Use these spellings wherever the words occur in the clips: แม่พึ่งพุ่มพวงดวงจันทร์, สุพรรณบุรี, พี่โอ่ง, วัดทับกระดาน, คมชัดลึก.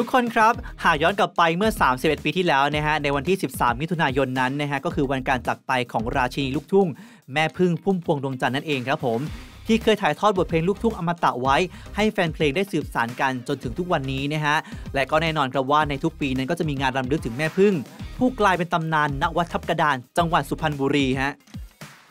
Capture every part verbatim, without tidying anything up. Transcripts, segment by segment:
ทุกคนครับหากย้อนกลับไปเมื่อสามสิบเอ็ดปีที่แล้วนะฮะในวันที่สิบสามมิถุนายนนั้นนะฮะก็คือวันการจากไปของราชินีลูกทุ่งแม่พึ่งพุ่มพวงดวงจันทร์นั่นเองครับผมที่เคยถ่ายทอดบทเพลงลูกทุ่งอมตะไว้ให้แฟนเพลงได้สืบสานกันจนถึงทุกวันนี้นะฮะและก็แน่นอนครับว่าในทุกปีนั้นก็จะมีงานรำลึกถึงแม่พึ่งผู้กลายเป็นตำนานณวัดทับกระดานจังหวัดสุพรรณบุรีฮะ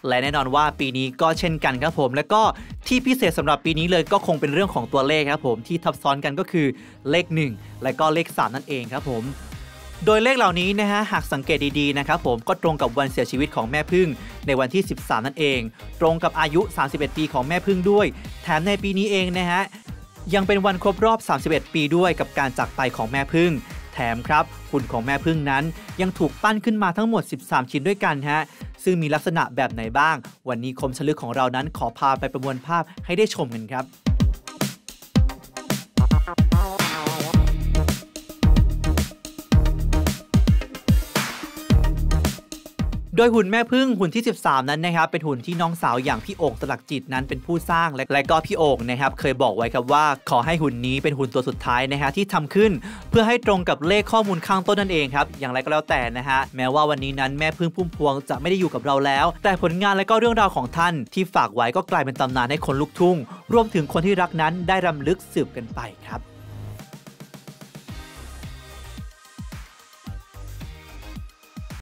และแน่นอนว่าปีนี้ก็เช่นกันครับผมและก็ที่พิเศษสำหรับปีนี้เลยก็คงเป็นเรื่องของตัวเลขครับผมที่ทับซ้อนกันก็คือเลขหนึ่งและก็เลขสามนั่นเองครับผมโดยเลขเหล่านี้นะฮะหากสังเกตดีๆนะครับผมก็ตรงกับวันเสียชีวิตของแม่พึ่งในวันที่สิบสามนั่นเองตรงกับอายุสามสิบเอ็ดปีของแม่พึ่งด้วยแถมในปีนี้เองนะฮะยังเป็นวันครบรอบสามสิบเอ็ดปีด้วยกับการจากไปของแม่พึ่งแถมครับหุ่นของแม่พึ่งนั้นยังถูกปั้นขึ้นมาทั้งหมดสิบสามชิ้นด้วยกันฮะซึ่งมีลักษณะแบบไหนบ้างวันนี้คมชลึกของเรานั้นขอพาไปประมวลภาพให้ได้ชมกันครับโดยหุ่นแม่พึ่งหุ่นที่สิบสามนั้นนะครับเป็นหุ่นที่น้องสาวอย่างพี่โอ่งสลักจิตนั้นเป็นผู้สร้างและก็พี่โอ่งนะครับเคยบอกไว้ครับว่าขอให้หุ่นนี้เป็นหุ่นตัวสุดท้ายนะฮะที่ทำขึ้นเพื่อให้ตรงกับเลขข้อมูลข้างต้นนั่นเองครับอย่างไรก็แล้วแต่นะฮะแม้ว่าวันนี้นั้นแม่พึ่งพุ่มพวงจะไม่ได้อยู่กับเราแล้วแต่ผลงานและก็เรื่องราวของท่านที่ฝากไว้ก็กลายเป็นตำนานให้คนลูกทุ่งรวมถึงคนที่รักนั้นได้รำลึกสืบกันไปครับ